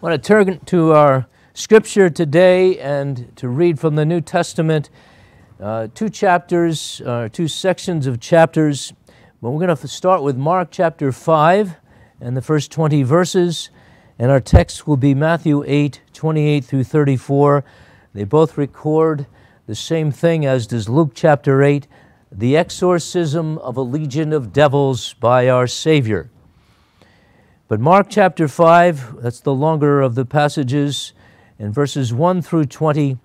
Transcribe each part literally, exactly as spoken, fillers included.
I want to turn to our scripture today and to read from the New Testament uh, two chapters, uh, two sections of chapters. But we're going to start with Mark chapter five and the first twenty verses, and our text will be Matthew eight, twenty-eight through thirty-four. They both record the same thing, as does Luke chapter eight, the exorcism of a legion of devils by our Savior. But Mark chapter five, that's the longer of the passages, and verses one through twenty.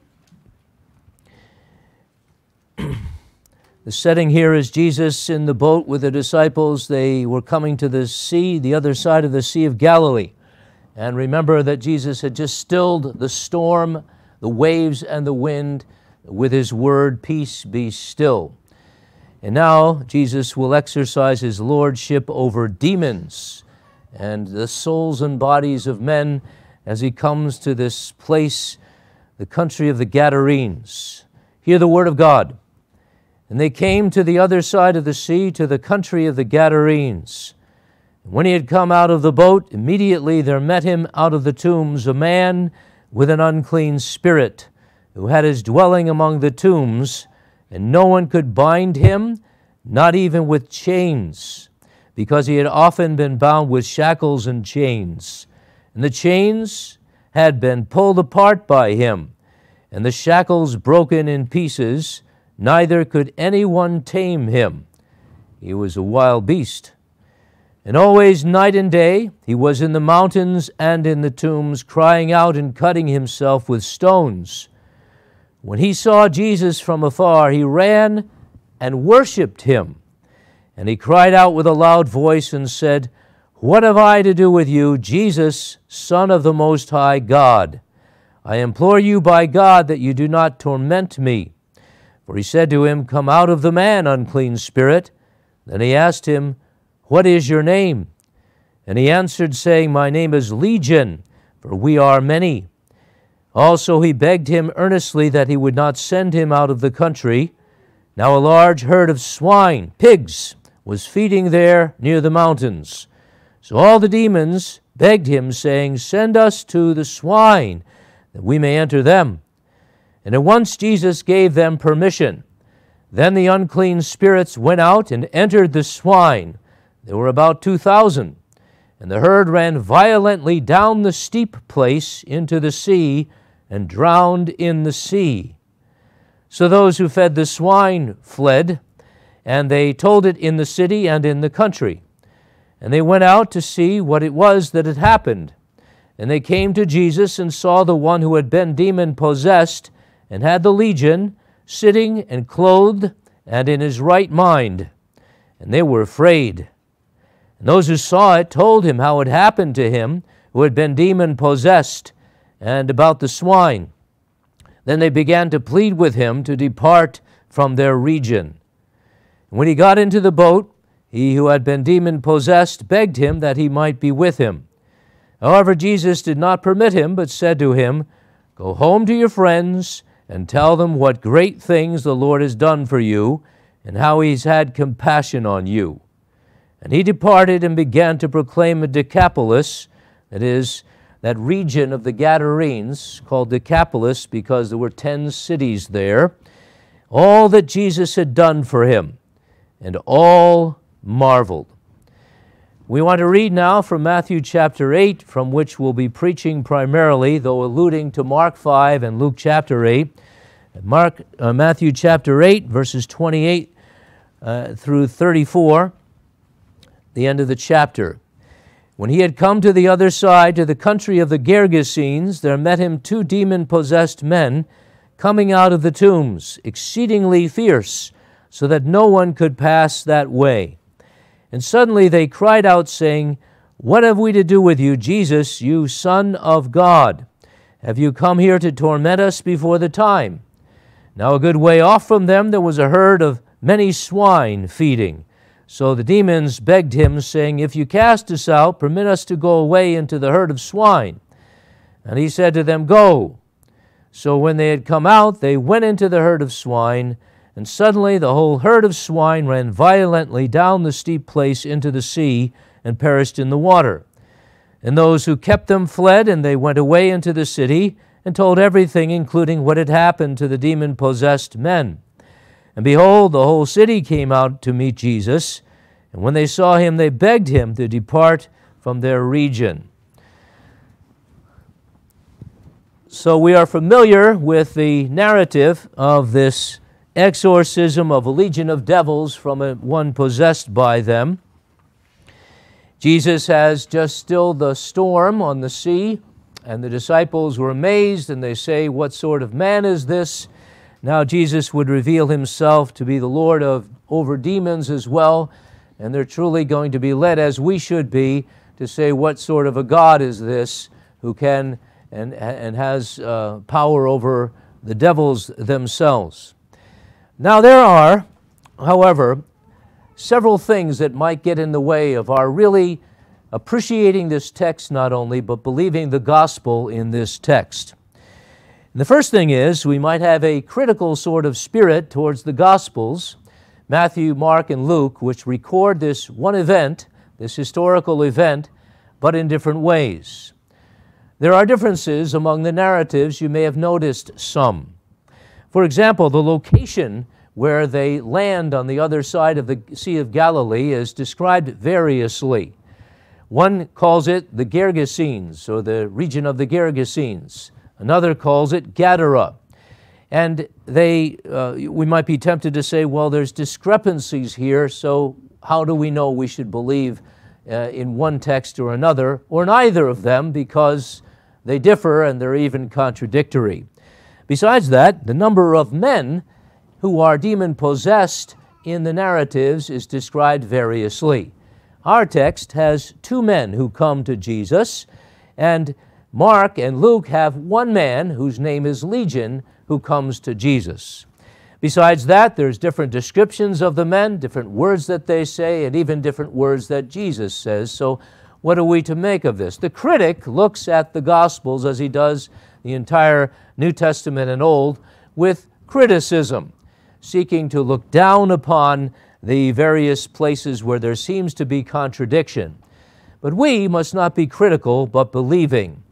The setting here is Jesus in the boat with the disciples. They were coming to the sea, the other side of the Sea of Galilee. And remember that Jesus had just stilled the storm, the waves and the wind with his word, "Peace, be still." And now Jesus will exercise his lordship over demons and the souls and bodies of men as he comes to this place, the country of the Gadarenes. Hear the word of God. And they came to the other side of the sea, to the country of the Gadarenes. And when he had come out of the boat, immediately there met him out of the tombs a man with an unclean spirit, who had his dwelling among the tombs, and no one could bind him, not even with chains, because he had often been bound with shackles and chains. And the chains had been pulled apart by him, and the shackles broken in pieces, neither could anyone tame him. He was a wild beast. And always night and day he was in the mountains and in the tombs, crying out and cutting himself with stones. When he saw Jesus from afar, he ran and worshipped him. And he cried out with a loud voice and said, "What have I to do with you, Jesus, Son of the Most High God? I implore you by God that you do not torment me." For he said to him, "Come out of the man, unclean spirit." Then he asked him, "What is your name?" And he answered, saying, "My name is Legion, for we are many." Also he begged him earnestly that he would not send him out of the country. Now a large herd of swine, pigs, was feeding there near the mountains. So all the demons begged him, saying, "Send us to the swine, that we may enter them." And at once Jesus gave them permission. Then the unclean spirits went out and entered the swine. There were about two thousand. And the herd ran violently down the steep place into the sea, and drowned in the sea. So those who fed the swine fled, and they told it in the city and in the country. And they went out to see what it was that had happened. And they came to Jesus and saw the one who had been demon-possessed and had the legion, sitting and clothed and in his right mind. And they were afraid. And those who saw it told him how it happened to him who had been demon-possessed, and about the swine. Then they began to plead with him to depart from their region. When he got into the boat, he who had been demon-possessed begged him that he might be with him. However, Jesus did not permit him, but said to him, "Go home to your friends and tell them what great things the Lord has done for you, and how he's had compassion on you." And he departed and began to proclaim at Decapolis, that is, that region of the Gadarenes, called Decapolis because there were ten cities there, all that Jesus had done for him, and all marveled. We want to read now from Matthew chapter eight, from which we'll be preaching primarily, though alluding to Mark five and Luke chapter eight. Mark, uh, Matthew chapter eight, verses twenty-eight uh, through thirty-four, the end of the chapter. When he had come to the other side, to the country of the Gergesenes, there met him two demon-possessed men coming out of the tombs, exceedingly fierce, so that no one could pass that way. And suddenly they cried out, saying, "What have we to do with you, Jesus, you Son of God? Have you come here to torment us before the time?" Now a good way off from them there was a herd of many swine feeding. So the demons begged him, saying, "If you cast us out, permit us to go away into the herd of swine." And he said to them, "Go." So when they had come out, they went into the herd of swine, and suddenly the whole herd of swine ran violently down the steep place into the sea, and perished in the water. And those who kept them fled, and they went away into the city and told everything, including what had happened to the demon-possessed men. And behold, the whole city came out to meet Jesus, and when they saw him, they begged him to depart from their region. So we are familiar with the narrative of this exorcism of a legion of devils from a, one possessed by them. Jesus has just stilled the storm on the sea, and the disciples were amazed, and they say, "What sort of man is this?" Now Jesus would reveal himself to be the Lord of over demons as well, and they're truly going to be led, as we should be, to say, "What sort of a God is this who can and, and has uh, power over the devils themselves?" Now there are, however, several things that might get in the way of our really appreciating this text not only, but believing the gospel in this text. And the first thing is, we might have a critical sort of spirit towards the Gospels, Matthew, Mark, and Luke, which record this one event, this historical event, but in different ways. There are differences among the narratives. You may have noticed some. For example, the location where they land on the other side of the Sea of Galilee is described variously. One calls it the Gergesenes, or the region of the Gergesenes. Another calls it Gadara. And they, uh, we might be tempted to say, well, there's discrepancies here, so how do we know we should believe uh, in one text or another, or neither of them, because they differ and they're even contradictory. Besides that, the number of men who are demon-possessed in the narratives is described variously. Our text has two men who come to Jesus, and Mark and Luke have one man whose name is Legion who comes to Jesus. Besides that, there's different descriptions of the men, different words that they say, and even different words that Jesus says. So what are we to make of this? The critic looks at the Gospels, as he does the entire New Testament and Old, with criticism, seeking to look down upon the various places where there seems to be contradiction. But we must not be critical, but believing.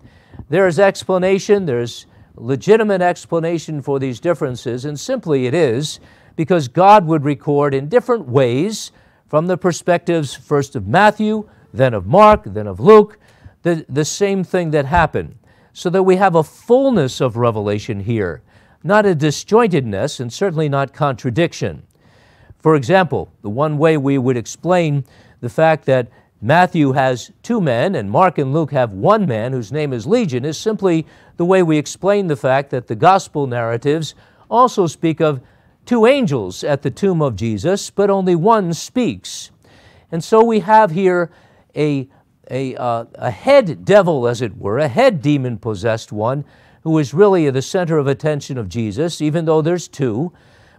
There is explanation, there's legitimate explanation for these differences, and simply it is because God would record in different ways from the perspectives first of Matthew, then of Mark, then of Luke, the, the same thing that happened, so that we have a fullness of revelation here, not a disjointedness and certainly not contradiction. For example, the one way we would explain the fact that Matthew has two men and Mark and Luke have one man whose name is Legion is simply the way we explain the fact that the gospel narratives also speak of two angels at the tomb of Jesus, but only one speaks. And so we have here a, a, uh, a head devil, as it were, a head demon-possessed one who is really the center of attention of Jesus, even though there's two,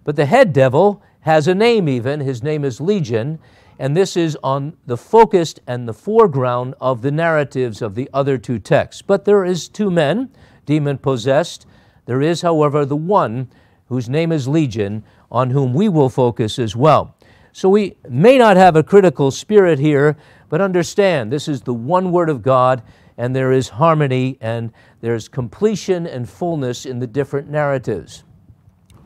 but the head devil has a name even, his name is Legion, and this is on the focused and the foreground of the narratives of the other two texts. But there is two men, demon-possessed. There is, however, the one whose name is Legion, on whom we will focus as well. So we may not have a critical spirit here, but understand this is the one Word of God, and there is harmony, and there's completion and fullness in the different narratives.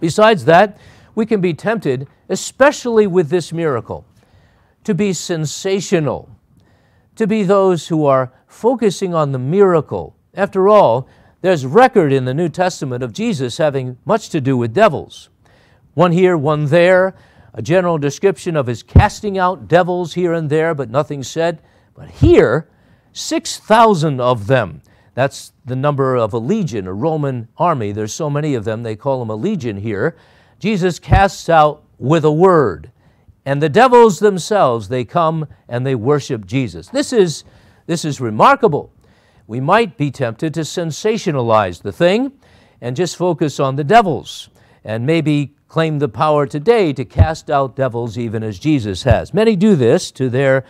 Besides that, we can be tempted, especially with this miracle, to be sensational, to be those who are focusing on the miracle. After all, there's record in the New Testament of Jesus having much to do with devils. One here, one there, a general description of his casting out devils here and there, but nothing said. But here, six thousand of them. That's the number of a legion, a Roman army. There's so many of them, they call them a legion here. Jesus casts out with a word, and the devils themselves, they come and they worship Jesus. This is, this is remarkable. We might be tempted to sensationalize the thing and just focus on the devils and maybe claim the power today to cast out devils even as Jesus has. Many do this to their,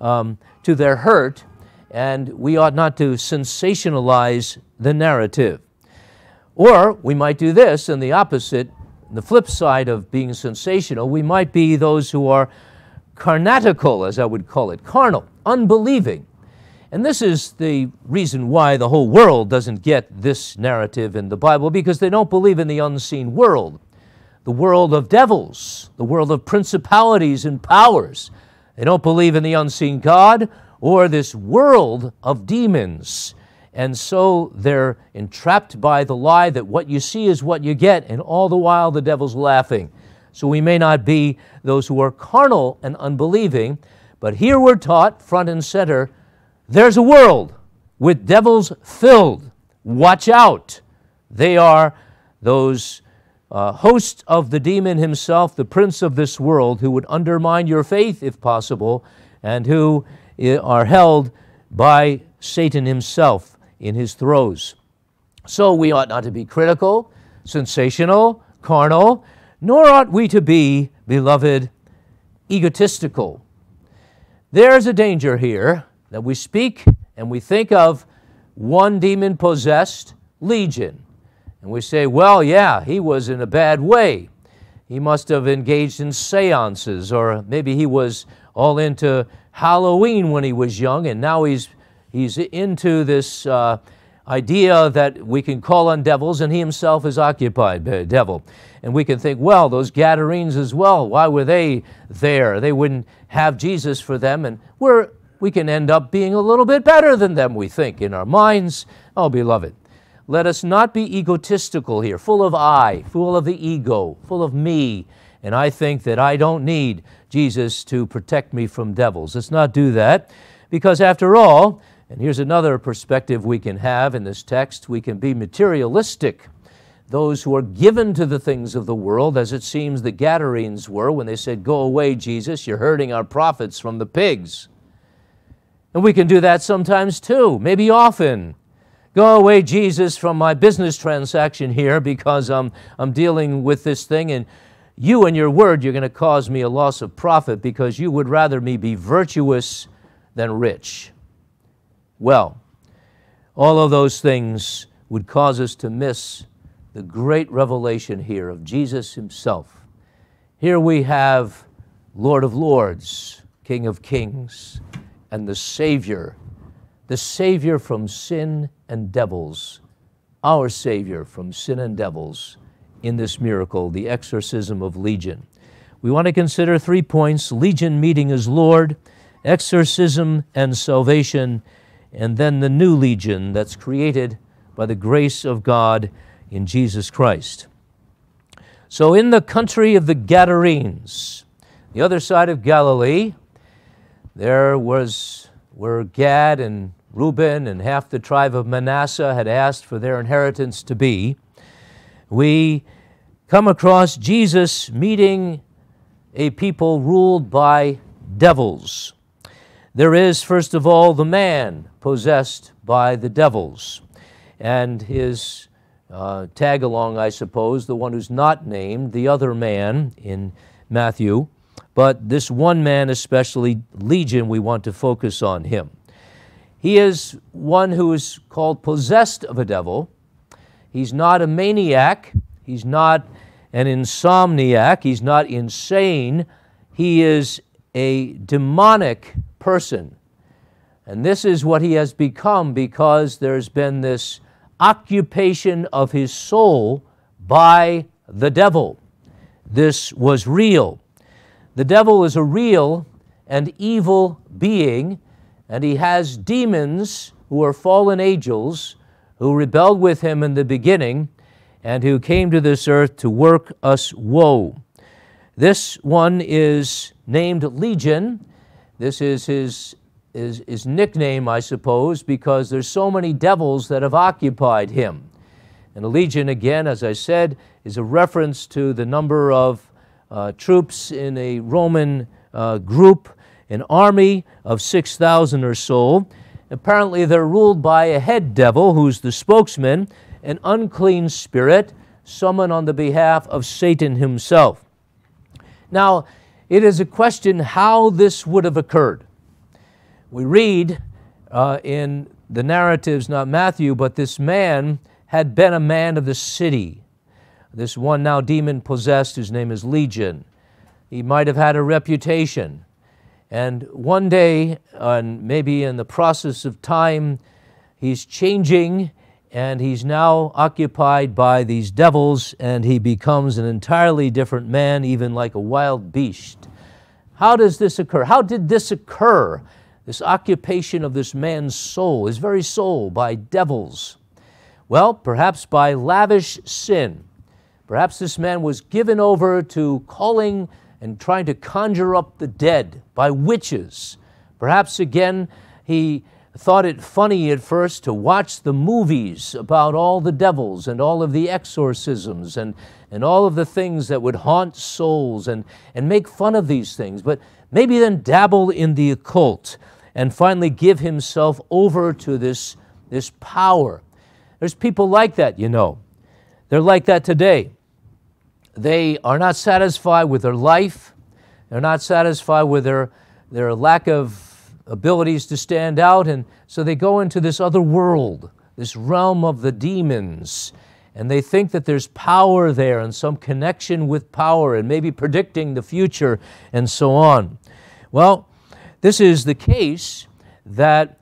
um, to their hurt, and we ought not to sensationalize the narrative. Or we might do this in the opposite direction. The flip side of being sensational, we might be those who are carnatical, as I would call it, carnal, unbelieving, And this is the reason why the whole world doesn't get this narrative in the Bible, because they don't believe in the unseen world, the world of devils, the world of principalities and powers. They don't believe in the unseen God or this world of demons. And so they're entrapped by the lie that what you see is what you get, and all the while the devil's laughing. So we may not be those who are carnal and unbelieving, but here we're taught front and center, there's a world with devils filled. Watch out. They are those uh, hosts of the demon himself, the prince of this world, who would undermine your faith if possible, and who are held by Satan himself in his throes. So we ought not to be critical, sensational, carnal, nor ought we to be, beloved, egotistical. There's a danger here that we speak and we think of one demon-possessed, Legion. And we say, well, yeah, he was in a bad way. He must have engaged in seances, or maybe he was all into Halloween when he was young, and now he's He's into this uh, idea that we can call on devils, and he himself is occupied by a devil. And we can think, well, those Gadarenes as well, why were they there? They wouldn't have Jesus for them. And we're, we can end up being a little bit better than them, we think, in our minds. Oh, beloved, let us not be egotistical here, full of I, full of the ego, full of me. And I think that I don't need Jesus to protect me from devils. Let's not do that, because after all, and here's another perspective we can have in this text. We can be materialistic, those who are given to the things of the world, as it seems the Gadarenes were when they said, go away, Jesus, you're herding our prophets from the pigs. And we can do that sometimes too, maybe often. Go away, Jesus, from my business transaction here, because I'm, I'm dealing with this thing, and you and your word, you're going to cause me a loss of profit, because you would rather me be virtuous than rich. Well, all of those things would cause us to miss the great revelation here of Jesus himself. Here we have Lord of Lords, King of Kings, and the Savior, the Savior from sin and devils, our Savior from sin and devils in this miracle, the exorcism of Legion. We want to consider three points: Legion meeting as Lord, exorcism and salvation, and then the new legion that's created by the grace of God in Jesus Christ. So in the country of the Gadarenes, the other side of Galilee, there was where Gad and Reuben and half the tribe of Manasseh had asked for their inheritance to be, we come across Jesus meeting a people ruled by devils. There is, first of all, the man possessed by the devils, and his uh, tag along, I suppose, the one who's not named, the other man in Matthew, but this one man especially, Legion, we want to focus on him. He is one who is called possessed of a devil. He's not a maniac. He's not an insomniac. He's not insane. He is a demonic person. And this is what he has become, because there's been this occupation of his soul by the devil. This was real. The devil is a real and evil being, and he has demons who are fallen angels who rebelled with him in the beginning and who came to this earth to work us woe. This one is named Legion. This is his, his, his nickname, I suppose, because there's so many devils that have occupied him. And a legion, again, as I said, is a reference to the number of uh, troops in a Roman uh, group, an army of six thousand or so. Apparently, they're ruled by a head devil who's the spokesman, an unclean spirit, summoned on the behalf of Satan himself. Now, it is a question how this would have occurred. We read uh, in the narratives, not Matthew, but this man had been a man of the city. This one now demon-possessed, whose name is Legion. He might have had a reputation. And one day, and maybe in the process of time, he's changing, and he's now occupied by these devils, and he becomes an entirely different man, even like a wild beast. How does this occur? How did this occur? This occupation of this man's soul, his very soul, by devils? Well, perhaps by lavish sin. Perhaps this man was given over to calling and trying to conjure up the dead by witches. Perhaps again, he thought it funny at first to watch the movies about all the devils and all of the exorcisms and, and all of the things that would haunt souls and, and make fun of these things, but maybe then dabble in the occult and finally give himself over to this, this power. There's people like that, you know. They're like that today. They are not satisfied with their life. They're not satisfied with their, their lack of abilities to stand out. And so they go into this other world, this realm of the demons. And they think that there's power there and some connection with power and maybe predicting the future and so on. Well, this is the case that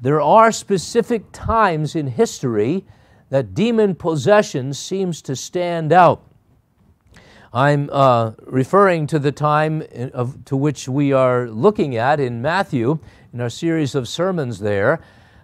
there are specific times in history that demon possession seems to stand out. I'm uh, referring to the time of, to which we are looking at in Matthew, in our series of sermons there,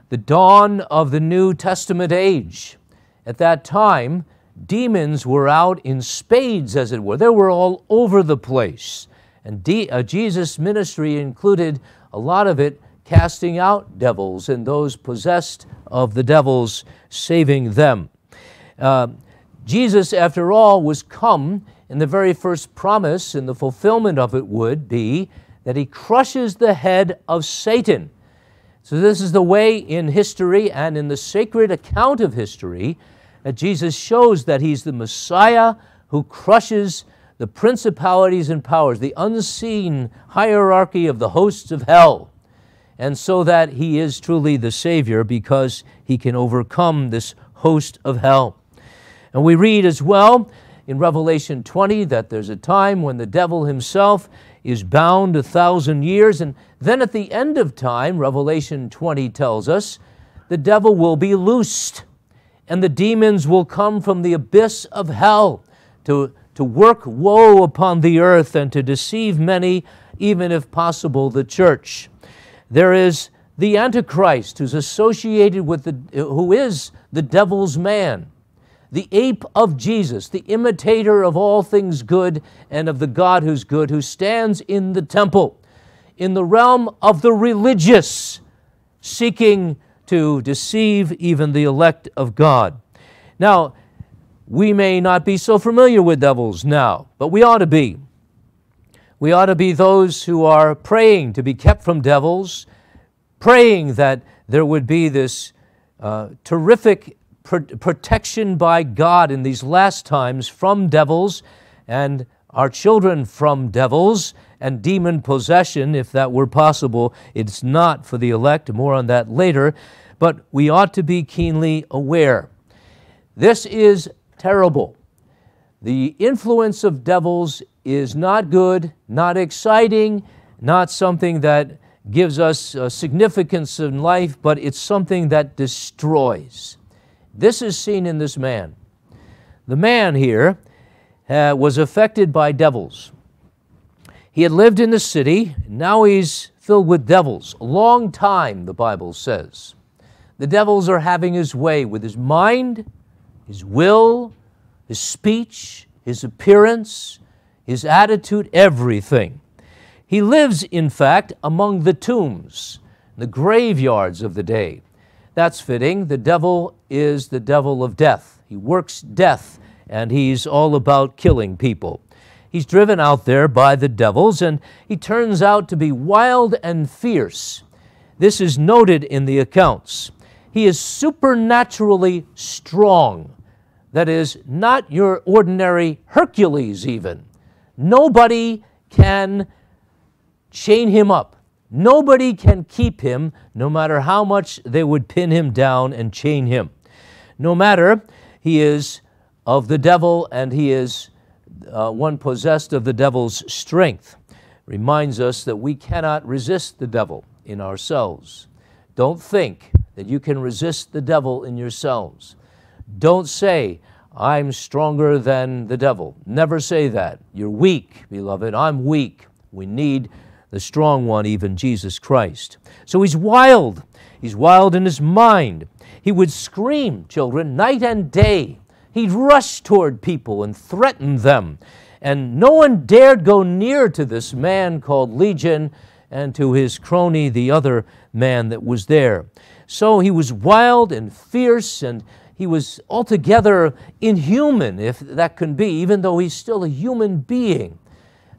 the dawn of the New Testament age. At that time, demons were out in spades, as it were. They were all over the place. And de uh, Jesus' ministry included a lot of it, casting out devils and those possessed of the devils, saving them. Uh, Jesus, after all, was come. And the very first promise and the fulfillment of it would be that he crushes the head of Satan. So this is the way in history and in the sacred account of history that Jesus shows that he's the Messiah who crushes the principalities and powers, the unseen hierarchy of the hosts of hell. And so that he is truly the Savior because he can overcome this host of hell. And we read as well in Revelation twenty, that there's a time when the devil himself is bound a thousand years, and then at the end of time, Revelation twenty tells us, the devil will be loosed, and the demons will come from the abyss of hell to, to work woe upon the earth and to deceive many, even if possible, the church. There is the Antichrist, who's associated with the, who is the devil's man, the ape of Jesus, the imitator of all things good and of the God who's good, who stands in the temple, in the realm of the religious, seeking to deceive even the elect of God. Now, we may not be so familiar with devils now, but we ought to be. We ought to be those who are praying to be kept from devils, praying that there would be this uh, terrific protection by God in these last times from devils and our children from devils and demon possession, if that were possible. It's not for the elect. More on that later. But we ought to be keenly aware. This is terrible. The influence of devils is not good, not exciting, not something that gives us significance in life, but it's something that destroys. This is seen in this man. The man here uh, was affected by devils. He had lived in the city. Now he's filled with devils. A long time, the Bible says. The devils are having his way with his mind, his will, his speech, his appearance, his attitude, everything. He lives, in fact, among the tombs, the graveyards of the day. That's fitting. The devil is the devil of death. He works death, and he's all about killing people. He's driven out there by the devils, and he turns out to be wild and fierce. This is noted in the accounts. He is supernaturally strong. That is, not your ordinary Hercules even. Nobody can chain him up. Nobody can keep him, no matter how much they would pin him down and chain him. No matter, he is of the devil, and he is uh, one possessed of the devil's strength. reminds us that we cannot resist the devil in ourselves. Don't think that you can resist the devil in yourselves. Don't say, I'm stronger than the devil. Never say that. You're weak, beloved. I'm weak. We need the strong one, even Jesus Christ. So he's wild. He's wild in his mind. He would scream, children, night and day. He'd rush toward people and threaten them. And no one dared go near to this man called Legion and to his crony, the other man that was there. So he was wild and fierce, and he was altogether inhuman, if that can be, even though he's still a human being.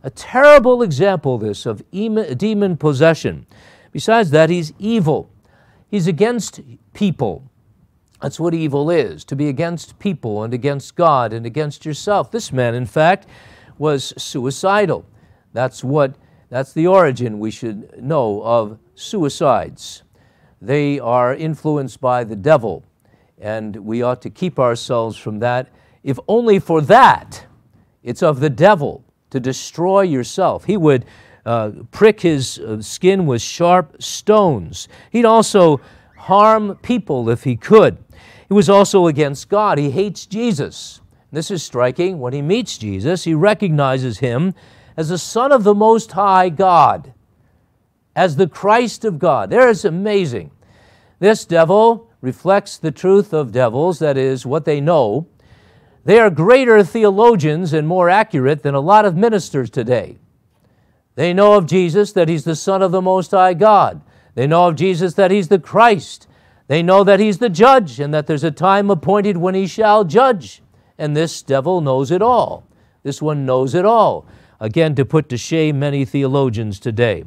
A terrible example, this, of demon possession. Besides that, he's evil. He's against people. That's what evil is, to be against people and against God and against yourself. This man, in fact, was suicidal. That's what, that's the origin we should know of suicides. They are influenced by the devil, and we ought to keep ourselves from that, if only for that. It's of the devil to destroy yourself. He would uh, prick his uh, skin with sharp stones. He'd also harm people if he could. He was also against God. He hates Jesus. This is striking. When he meets Jesus, he recognizes him as the Son of the Most High God, as the Christ of God. There is amazing. This devil reflects the truth of devils, that is, what they know. They are greater theologians and more accurate than a lot of ministers today. They know of Jesus that he's the Son of the Most High God. They know of Jesus that he's the Christ. They know that he's the judge and that there's a time appointed when he shall judge. And this devil knows it all. This one knows it all. Again, to put to shame many theologians today.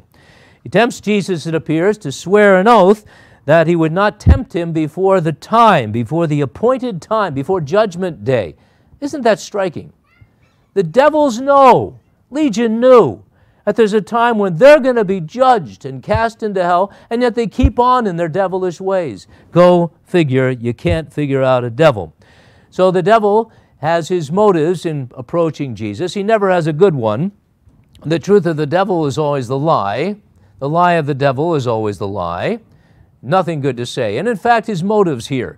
He tempts Jesus, it appears, to swear an oath that he would not tempt him before the time, before the appointed time, before judgment day. Isn't that striking? The devils know, Legion knew, that there's a time when they're going to be judged and cast into hell, and yet they keep on in their devilish ways. Go figure, you can't figure out a devil. So the devil has his motives in approaching Jesus. He never has a good one. The truth of the devil is always the lie. The lie of the devil is always the lie. Nothing good to say. And in fact, his motives here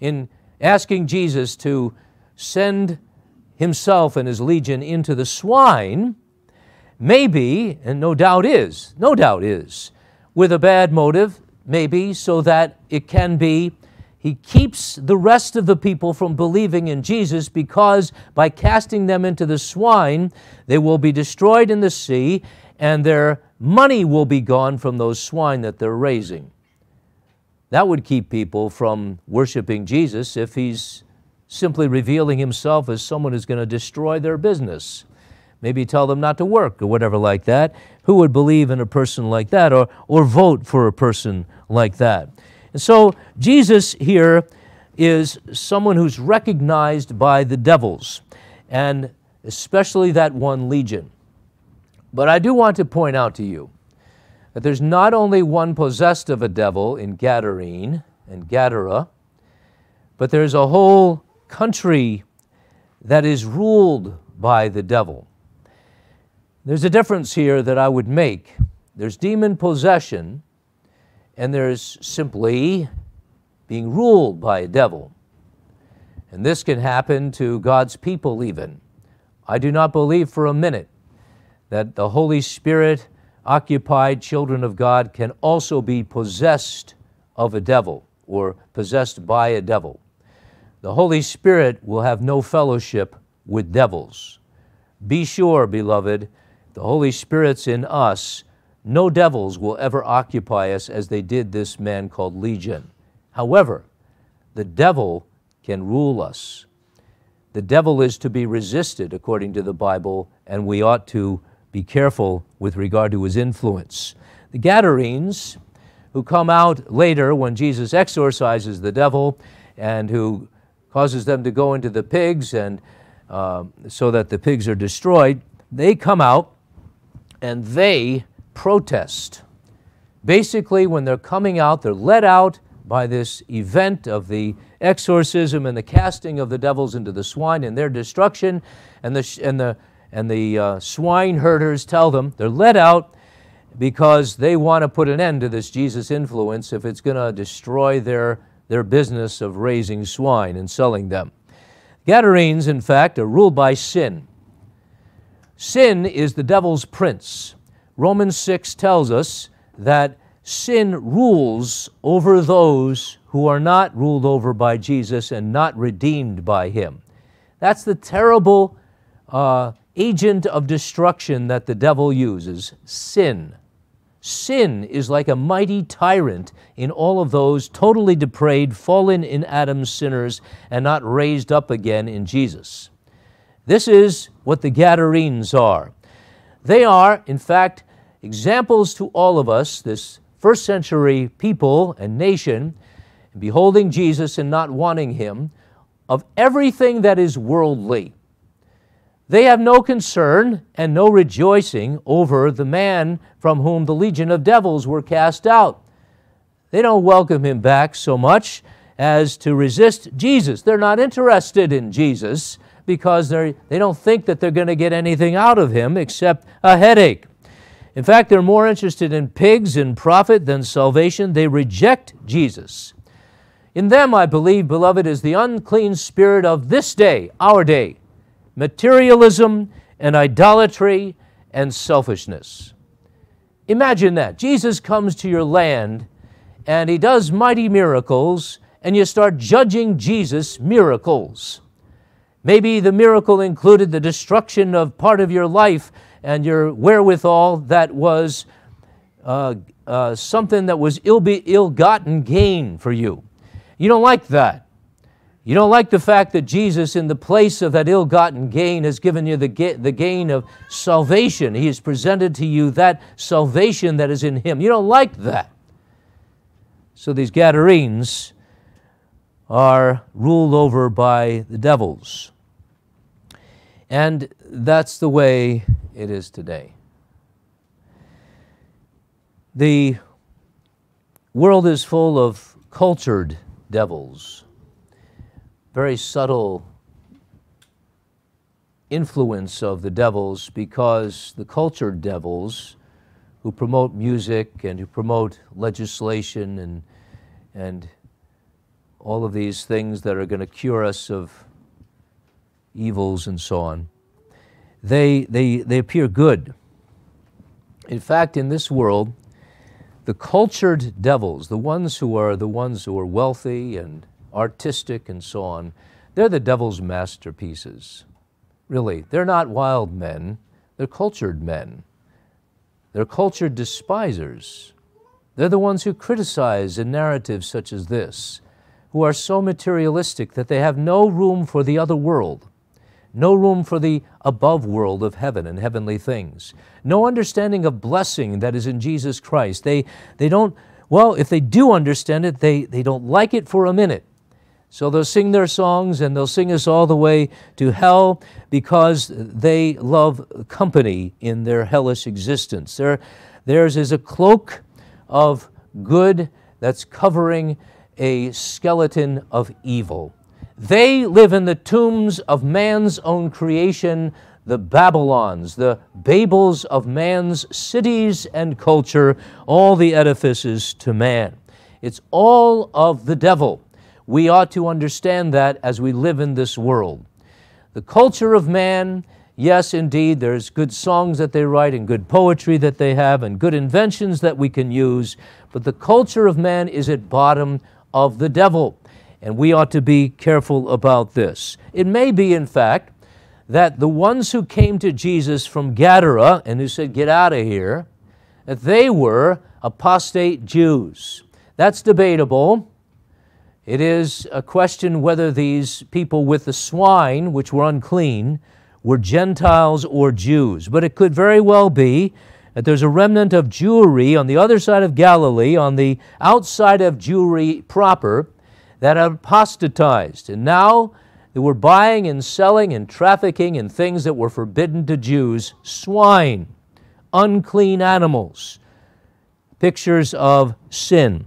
in asking Jesus to send himself and his legion into the swine maybe, and no doubt is, no doubt is, with a bad motive, maybe, so that it can be, he keeps the rest of the people from believing in Jesus because by casting them into the swine, they will be destroyed in the sea and their money will be gone from those swine that they're raising. That would keep people from worshiping Jesus if he's simply revealing himself as someone who's going to destroy their business. Maybe tell them not to work or whatever like that. Who would believe in a person like that or, or vote for a person like that? And so Jesus here is someone who's recognized by the devils, and especially that one legion. But I do want to point out to you that there's not only one possessed of a devil in Gadarene and Gadara, but there's a whole country that is ruled by the devil. There's a difference here that I would make. There's demon possession, and there's simply being ruled by a devil. And this can happen to God's people even. I do not believe for a minute that the Holy Spirit occupied children of God can also be possessed of a devil or possessed by a devil. The Holy Spirit will have no fellowship with devils. Be sure, beloved, the Holy Spirit's in us. No devils will ever occupy us as they did this man called Legion. However, the devil can rule us. The devil is to be resisted according to the Bible, and we ought to be careful with regard to his influence. The Gadarenes, who come out later when Jesus exorcises the devil and who causes them to go into the pigs and uh, so that the pigs are destroyed, they come out and they protest. Basically, when they're coming out, they're led out by this event of the exorcism and the casting of the devils into the swine and their destruction, and the, and the and the uh, swine herders tell them they're let out because they want to put an end to this Jesus influence if it's going to destroy their, their business of raising swine and selling them. Gadarenes, in fact, are ruled by sin. Sin is the devil's prince. Romans six tells us that sin rules over those who are not ruled over by Jesus and not redeemed by him. That's the terrible uh, agent of destruction that the devil uses, sin. Sin is like a mighty tyrant in all of those totally depraved, fallen in Adam sinners and not raised up again in Jesus. This is what the Gadarenes are. They are, in fact, examples to all of us, this first century people and nation, beholding Jesus and not wanting him, of everything that is worldly. They have no concern and no rejoicing over the man from whom the legion of devils were cast out. They don't welcome him back so much as to resist Jesus. They're not interested in Jesus because they don't think that they're going to get anything out of him except a headache. In fact, they're more interested in pigs and profit than salvation. They reject Jesus. In them, I believe, beloved, is the unclean spirit of this day, our day, materialism and idolatry and selfishness. Imagine that. Jesus comes to your land and he does mighty miracles, and you start judging Jesus' miracles. Maybe the miracle included the destruction of part of your life and your wherewithal that was uh, uh, something that was ill be ill-gotten gain for you. You don't like that. You don't like the fact that Jesus, in the place of that ill-gotten gain, has given you the gain of salvation. He has presented to you that salvation that is in him. You don't like that. So these Gadarenes are ruled over by the devils. And that's the way it is today. The world is full of cultured devils. Very subtle influence of the devils, because the cultured devils who promote music and who promote legislation and, and all of these things that are going to cure us of evils and so on, they, they, they appear good. In fact, in this world, the cultured devils, the ones who are, the ones who are wealthy and artistic and so on, they're the devil's masterpieces. Really, they're not wild men, they're cultured men. They're cultured despisers. They're the ones who criticize a narrative such as this, who are so materialistic that they have no room for the other world, no room for the above world of heaven and heavenly things, no understanding of blessing that is in Jesus Christ. They, they don't, well, if they do understand it, they, they don't like it for a minute. So they'll sing their songs and they'll sing us all the way to hell because they love company in their hellish existence. Their, theirs is a cloak of good that's covering a skeleton of evil. They live in the tombs of man's own creation, the Babylons, the Babels of man's cities and culture, all the edifices to man. It's all of the devil. We ought to understand that as we live in this world. The culture of man, yes, indeed, there's good songs that they write and good poetry that they have and good inventions that we can use, but the culture of man is at bottom of the devil, and we ought to be careful about this. It may be, in fact, that the ones who came to Jesus from Gadara and who said, "Get out of here," that they were apostate Jews. That's debatable. It is a question whether these people with the swine, which were unclean, were Gentiles or Jews. But it could very well be that there's a remnant of Jewry on the other side of Galilee, on the outside of Jewry proper, that apostatized. And now they were buying and selling and trafficking in things that were forbidden to Jews, swine, unclean animals, pictures of sin.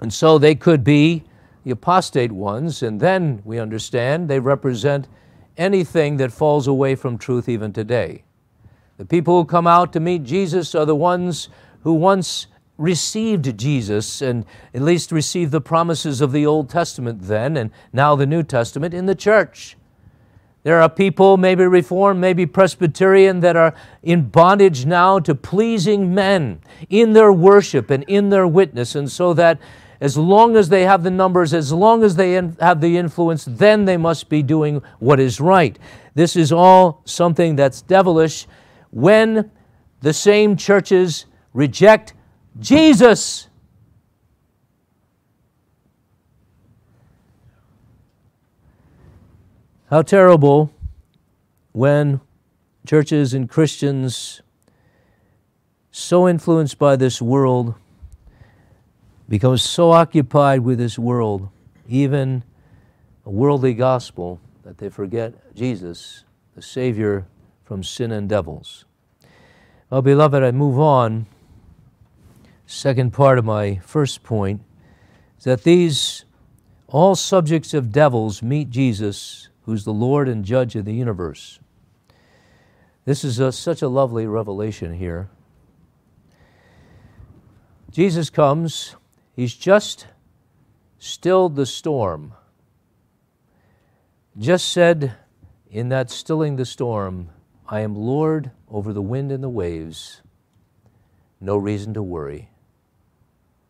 And so they could be the apostate ones, and then we understand they represent anything that falls away from truth even today. The people who come out to meet Jesus are the ones who once received Jesus and at least received the promises of the Old Testament then and now the New Testament in the church. There are people, maybe Reformed, maybe Presbyterian, that are in bondage now to pleasing men in their worship and in their witness, and so that as long as they have the numbers, as long as they have the influence, then they must be doing what is right. This is all something that's devilish when the same churches reject Jesus. How terrible when churches and Christians, so influenced by this world, become so occupied with this world, even a worldly gospel, that they forget Jesus, the Savior from sin and devils. Well, beloved, I move on. Second part of my first point is that these all subjects of devils meet Jesus, who's the Lord and Judge of the universe. This is a, such a lovely revelation here. Jesus comes. He's just stilled the storm. Just said in that stilling the storm, I am Lord over the wind and the waves. No reason to worry.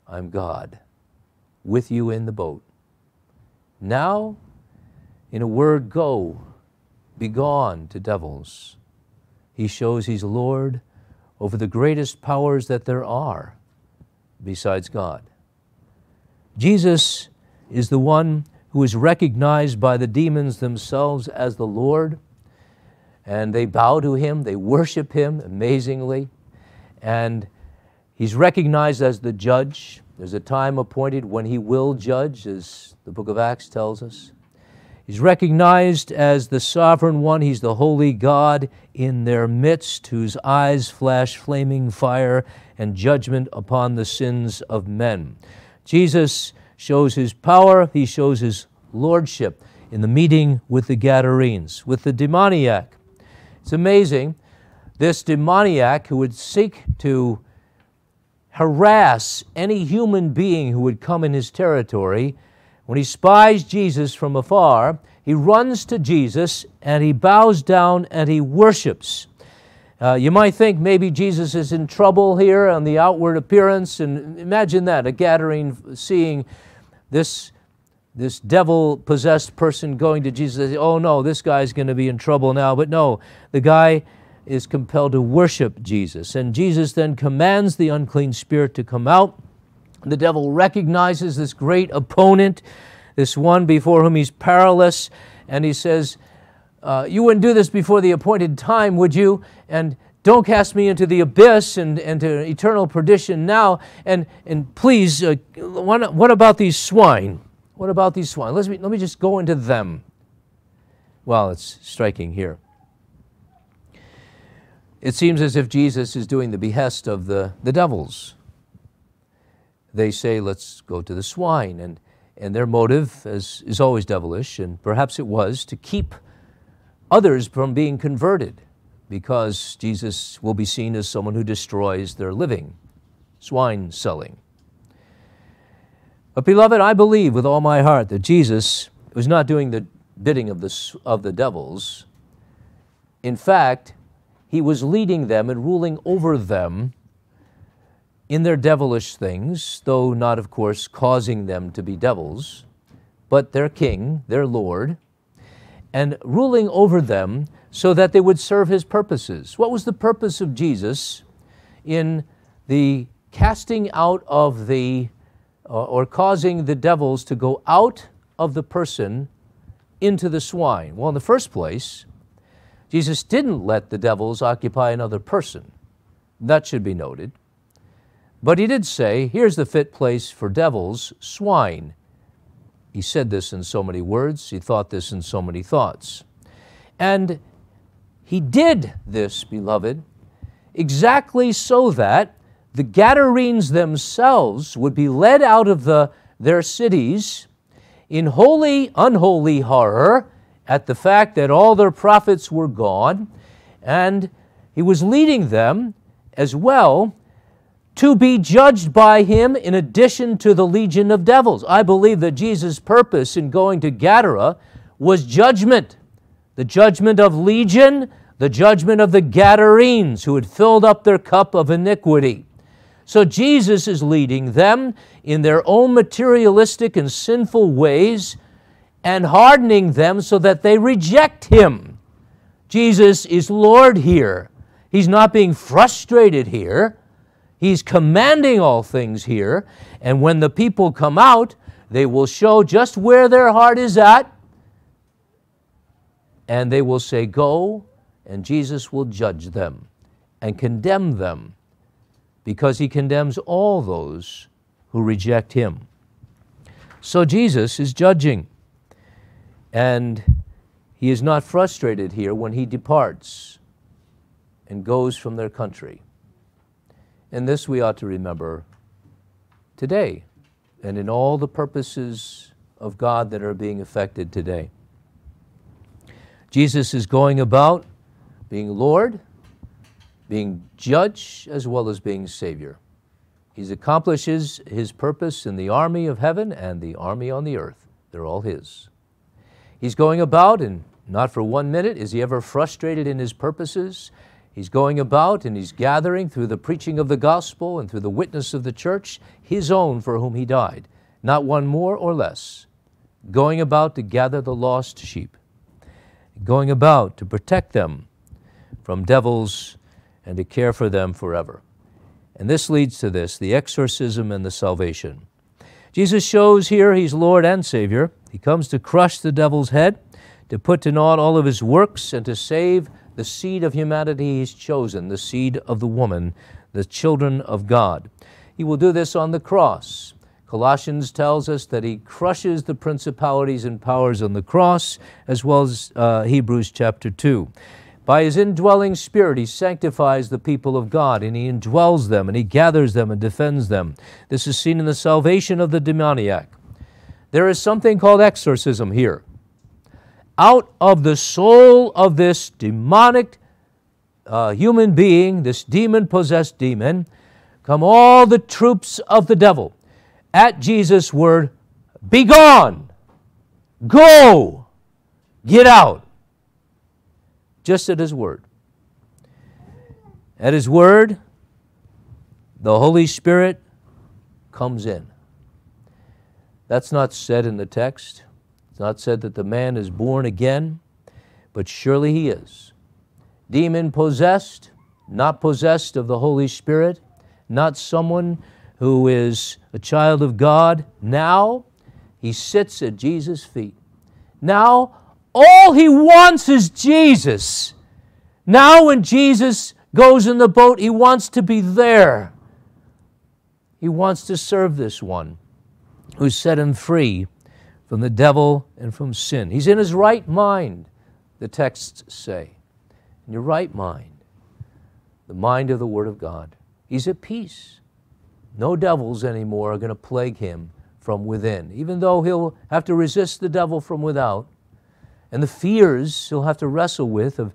I'm God with you in the boat. Now, in a word, go, be gone to devils. He shows he's Lord over the greatest powers that there are besides God. Jesus is the one who is recognized by the demons themselves as the Lord, and they bow to him, they worship him amazingly, and he's recognized as the judge. There's a time appointed when he will judge, as the book of Acts tells us. He's recognized as the Sovereign One. He's the Holy God in their midst, whose eyes flash flaming fire and judgment upon the sins of men. Jesus shows his power. He shows his lordship in the meeting with the Gadarenes, with the demoniac. It's amazing. This demoniac who would seek to harass any human being who would come in his territory, when he spies Jesus from afar, he runs to Jesus and he bows down and he worships. Uh, you might think maybe Jesus is in trouble here on the outward appearance, and imagine that, a Gadarene seeing this, this devil-possessed person going to Jesus and saying, oh no, this guy's going to be in trouble now. But no, the guy is compelled to worship Jesus. And Jesus then commands the unclean spirit to come out. The devil recognizes this great opponent, this one before whom he's powerless, and he says, uh, you wouldn't do this before the appointed time, would you? And don't cast me into the abyss and, and to eternal perdition now. And, and please, uh, what, what about these swine? What about these swine? Let me, let me just go into them. Well, it's striking here. It seems as if Jesus is doing the behest of the, the devils. They say, let's go to the swine, and, and their motive is, is always devilish, and perhaps it was to keep others from being converted, because Jesus will be seen as someone who destroys their living, swine selling. But beloved, I believe with all my heart that Jesus was not doing the bidding of the, of the devils. In fact, he was leading them and ruling over them in their devilish things, though not, of course, causing them to be devils, but their king, their Lord, and ruling over them so that they would serve his purposes. What was the purpose of Jesus in the casting out of the, uh, or causing the devils to go out of the person into the swine? Well, in the first place, Jesus didn't let the devils occupy another person. That should be noted. But he did say, here's the fit place for devils, swine. He said this in so many words. He thought this in so many thoughts. And he did this, beloved, exactly so that the Gadarenes themselves would be led out of the, their cities in holy, unholy horror at the fact that all their prophets were gone, and he was leading them as well to be judged by him in addition to the legion of devils. I believe that Jesus' purpose in going to Gadara was judgment, the judgment of legion, the judgment of the Gadarenes who had filled up their cup of iniquity. So Jesus is leading them in their own materialistic and sinful ways and hardening them so that they reject him. Jesus is Lord here. He's not being frustrated here. He's commanding all things here. And when the people come out, they will show just where their heart is at. And they will say, go, and Jesus will judge them and condemn them, because he condemns all those who reject him. So Jesus is judging, and he is not frustrated here when he departs and goes from their country. And this we ought to remember today and in all the purposes of God that are being effected today. Jesus is going about being Lord, being judge, as well as being Savior. He accomplishes his purpose in the army of heaven and the army on the earth. They're all his. He's going about, and not for one minute is he ever frustrated in his purposes. He's going about and he's gathering through the preaching of the gospel and through the witness of the church his own for whom he died, not one more or less, going about to gather the lost sheep, going about to protect them from devils and to care for them forever. And this leads to this, the exorcism and the salvation. Jesus shows here he's Lord and Savior. He comes to crush the devil's head, to put to naught all of his works, and to save the seed of humanity he's chosen, the seed of the woman, the children of God. He will do this on the cross. Colossians tells us that he crushes the principalities and powers on the cross, as well as uh, Hebrews chapter two. By his indwelling spirit, he sanctifies the people of God, and he indwells them, and he gathers them and defends them. This is seen in the salvation of the demoniac. There is something called exorcism here. Out of the soul of this demonic uh, human being, this demon-possessed demon, come all the troops of the devil. At Jesus' word, be gone, go, get out. Just at his word. At his word, the Holy Spirit comes in. That's not said in the text. It's not said that the man is born again, but surely he is. Demon possessed, not possessed of the Holy Spirit, not someone who is a child of God. Now he sits at Jesus' feet. Now all he wants is Jesus. Now when Jesus goes in the boat, he wants to be there. He wants to serve this one who set him free from the devil and from sin. He's in his right mind, the texts say. In your right mind, the mind of the Word of God. He's at peace. No devils anymore are going to plague him from within, even though he'll have to resist the devil from without. And the fears he'll have to wrestle with of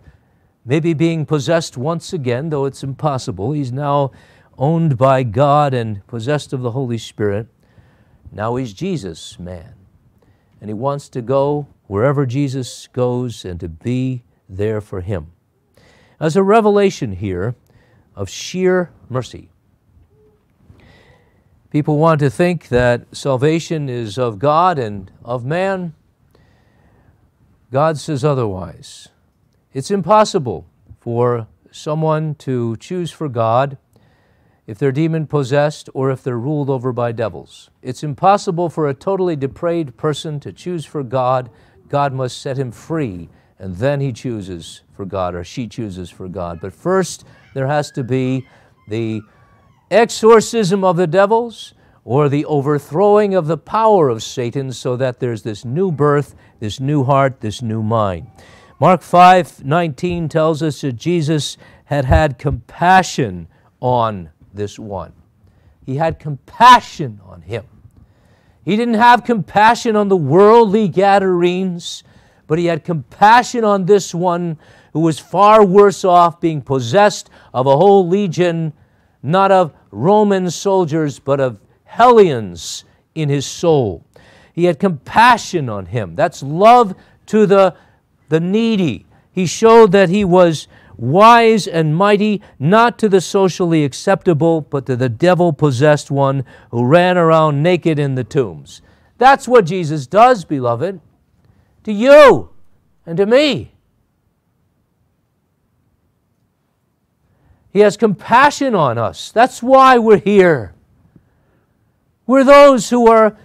maybe being possessed once again, though it's impossible. He's now owned by God and possessed of the Holy Spirit. Now he's Jesus' man. And he wants to go wherever Jesus goes and to be there for him. As a revelation here of sheer mercy. People want to think that salvation is of God and of man. God says otherwise. It's impossible for someone to choose for God if they're demon-possessed or if they're ruled over by devils. It's impossible for a totally depraved person to choose for God. God must set him free, and then he chooses for God, or she chooses for God. But first, there has to be the exorcism of the devils, or the overthrowing of the power of Satan, so that there's this new birth, this new heart, this new mind. Mark five nineteen tells us that Jesus had had compassion on this one. He had compassion on him. He didn't have compassion on the worldly Gadarenes, but he had compassion on this one who was far worse off, being possessed of a whole legion, not of Roman soldiers, but of Hellions in his soul. He had compassion on him. That's love to the, the needy. He showed that he was wise and mighty, not to the socially acceptable, but to the devil-possessed one who ran around naked in the tombs. That's what Jesus does, beloved, to you and to me. He has compassion on us. That's why we're here. We're those who are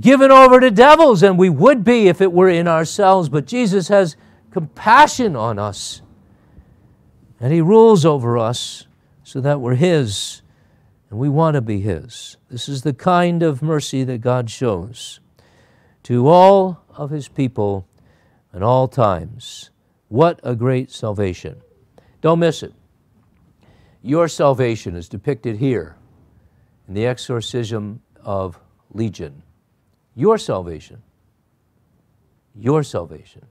given over to devils, and we would be if it were in ourselves, but Jesus has compassion on us, and he rules over us so that we're his, and we want to be his. This is the kind of mercy that God shows to all of his people at all times. What a great salvation. Don't miss it. Your salvation is depicted here in the exorcism of Legion. Your salvation. Your salvation.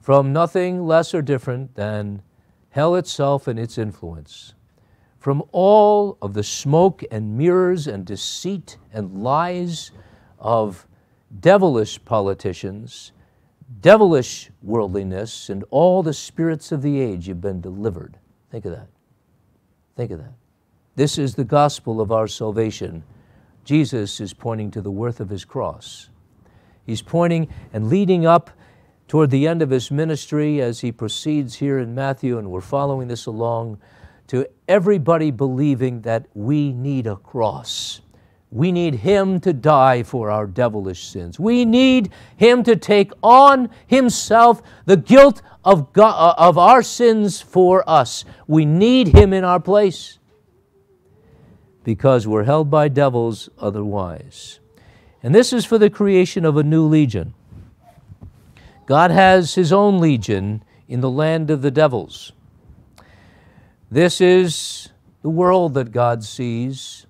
From nothing less or different than hell itself and its influence, from all of the smoke and mirrors and deceit and lies of devilish politicians, devilish worldliness, and all the spirits of the age, you've been delivered. Think of that. Think of that. This is the gospel of our salvation. Jesus is pointing to the worth of his cross. He's pointing and leading up toward the end of his ministry, as he proceeds here in Matthew, and we're following this along, to everybody believing that we need a cross. We need him to die for our devilish sins. We need him to take on himself the guilt of God, of our sins for us. We need him in our place because we're held by devils otherwise. And this is for the creation of a new legion. God has his own legion in the land of the devils. This is the world that God sees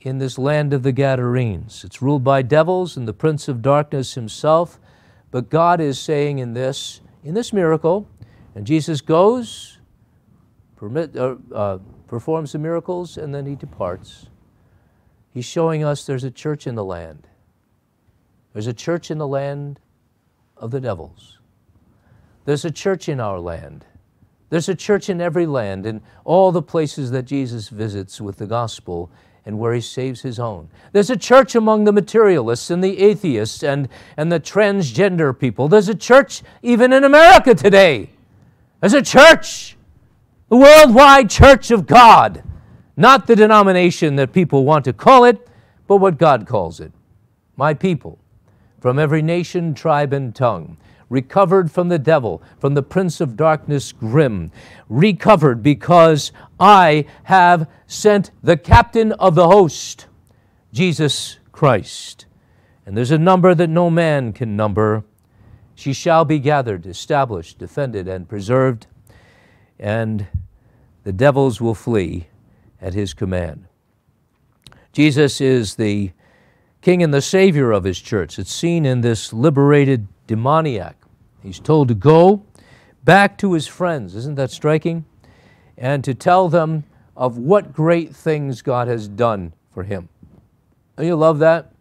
in this land of the Gadarenes. It's ruled by devils and the prince of darkness himself. But God is saying in this, in this miracle, and Jesus goes, permit, uh, uh, performs the miracles, and then he departs. He's showing us there's a church in the land. There's a church in the land of the devils. There's a church in our land. There's a church in every land, in all the places that Jesus visits with the gospel and where he saves his own. There's a church among the materialists and the atheists and, and the transgender people. There's a church even in America today. There's a church, the worldwide church of God, not the denomination that people want to call it, but what God calls it, my people, from every nation, tribe, and tongue, recovered from the devil, from the prince of darkness grim, recovered because I have sent the captain of the host, Jesus Christ. And there's a number that no man can number. She shall be gathered, established, defended, and preserved, and the devils will flee at his command. Jesus is the King and the Savior of his church. It's seen in this liberated demoniac. He's told to go back to his friends. Isn't that striking? And to tell them of what great things God has done for him. Don't you love that?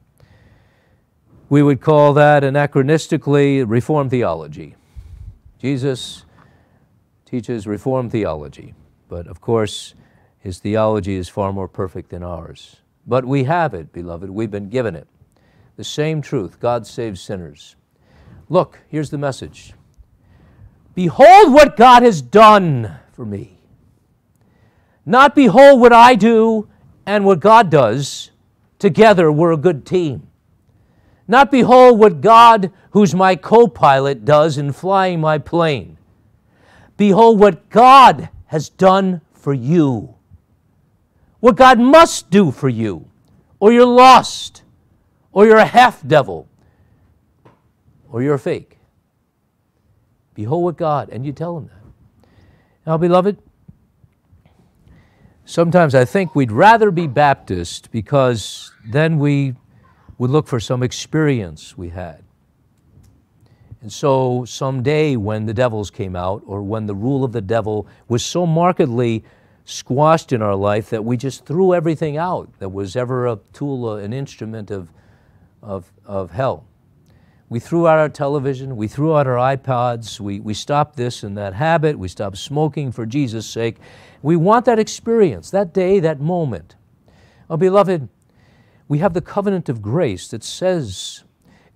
We would call that anachronistically Reformed theology. Jesus teaches Reformed theology, but of course his theology is far more perfect than ours. But we have it, beloved. We've been given it. The same truth. God saves sinners. Look, here's the message. Behold what God has done for me. Not behold what I do and what God does. Together we're a good team. Not behold what God, who's my co-pilot, does in flying my plane. Behold what God has done for you. What God must do for you, or you're lost, or you're a half-devil, or you're a fake. Behold what God, and you tell him that. Now, beloved, sometimes I think we'd rather be Baptist because then we would look for some experience we had. And so someday when the devils came out, or when the rule of the devil was so markedly squashed in our life that we just threw everything out that was ever a tool, an instrument of, of, of hell. We threw out our television, we threw out our iPods, we, we stopped this and that habit, we stopped smoking for Jesus' sake. We want that experience, that day, that moment. Oh, beloved, we have the covenant of grace that says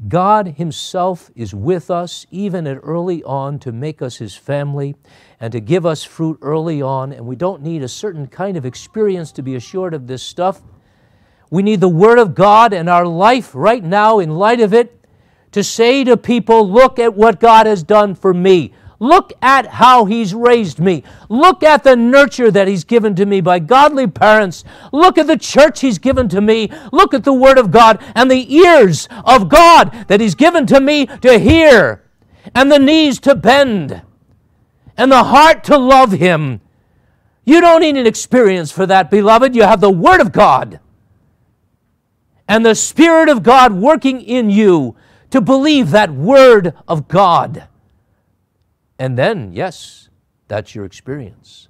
God Himself is with us even at early on to make us His family and to give us fruit early on, and we don't need a certain kind of experience to be assured of this stuff. We need the Word of God and our life right now in light of it to say to people, look at what God has done for me. Look at how He's raised me. Look at the nurture that He's given to me by godly parents. Look at the church He's given to me. Look at the Word of God and the ears of God that He's given to me to hear, and the knees to bend, and the heart to love Him. You don't need an experience for that, beloved. You have the Word of God and the Spirit of God working in you to believe that Word of God. And then, yes, that's your experience.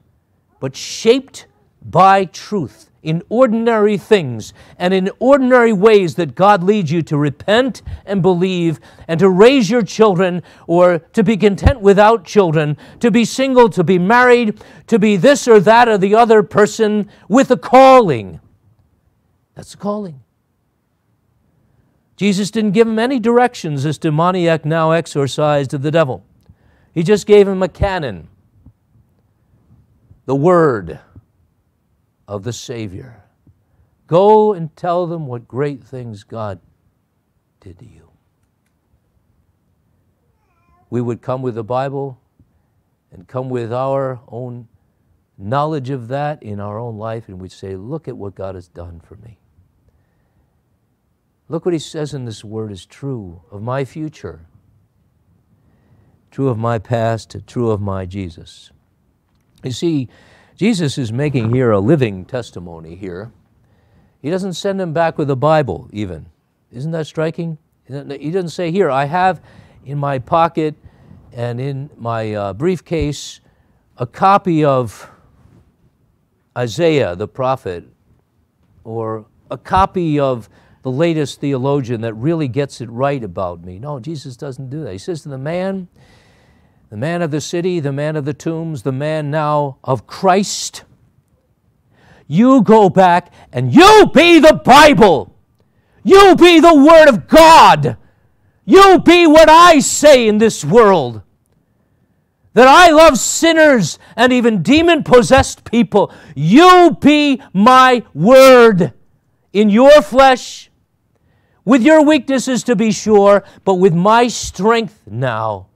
But shaped by truth in ordinary things and in ordinary ways that God leads you to repent and believe and to raise your children, or to be content without children, to be single, to be married, to be this or that or the other person with a calling. That's a calling. Jesus didn't give him any directions, this demoniac now exorcised of the devil. He just gave him a canon, the word of the Savior. Go and tell them what great things God did to you. We would come with the Bible and come with our own knowledge of that in our own life, and we'd say, look at what God has done for me. Look what He says in this Word is true of my future, true of my past, true of my Jesus. You see, Jesus is making here a living testimony here. He doesn't send him back with the Bible even. Isn't that striking? He doesn't say, here, I have in my pocket and in my uh, briefcase a copy of Isaiah the prophet, or a copy of the latest theologian that really gets it right about me. No, Jesus doesn't do that. He says to the man, the man of the city, the man of the tombs, the man now of Christ, you go back and you be the Bible. You be the Word of God. You be what I say in this world, that I love sinners and even demon-possessed people. You be my Word in your flesh, with your weaknesses to be sure, but with my strength now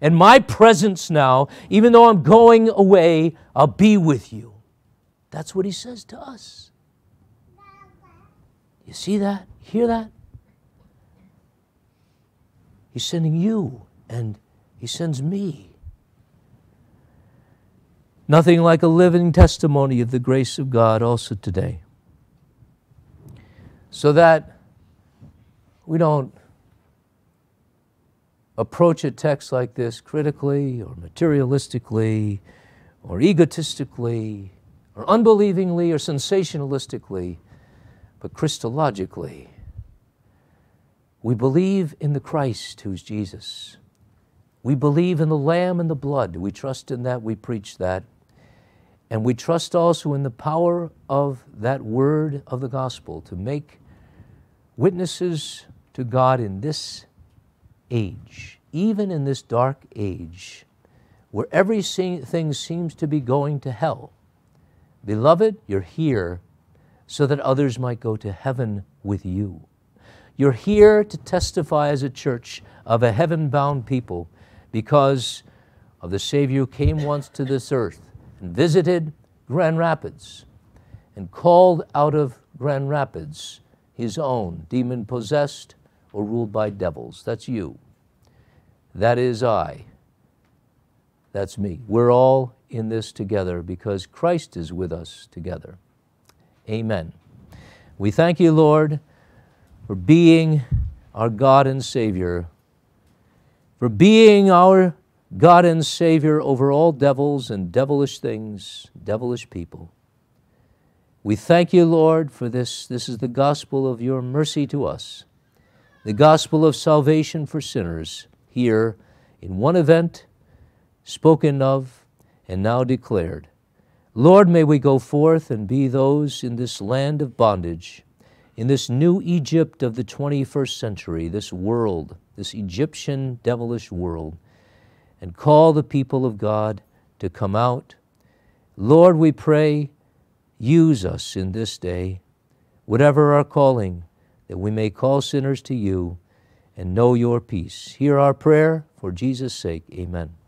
and my presence now. Even though I'm going away, I'll be with you. That's what He says to us. You see that? Hear that? He's sending you and He sends me. Nothing like a living testimony of the grace of God also today, so that we don't approach a text like this critically or materialistically or egotistically or unbelievingly or sensationalistically, but Christologically. We believe in the Christ who's Jesus. We believe in the Lamb and the blood. We trust in that. We preach that. And we trust also in the power of that word of the gospel to make witnesses to God in this age, even in this dark age, where everything seems to be going to hell. Beloved, you're here so that others might go to heaven with you. You're here to testify as a church of a heaven-bound people because of the Savior who came once to this earth and visited Grand Rapids and called out of Grand Rapids His own, demon-possessed or ruled by devils. That's you. That is I. That's me. We're all in this together because Christ is with us together. Amen. We thank you, Lord, for being our God and Savior, for being our God and Savior over all devils and devilish things, devilish people. We thank you, Lord, for this. This is the gospel of your mercy to us, the gospel of salvation for sinners, here in one event, spoken of and now declared. Lord, may we go forth and be those in this land of bondage, in this new Egypt of the twenty-first century, this world, this Egyptian devilish world, and call the people of God to come out. Lord, we pray, use us in this day, whatever our calling, that we may call sinners to you and know your peace. Hear our prayer for Jesus' sake. Amen.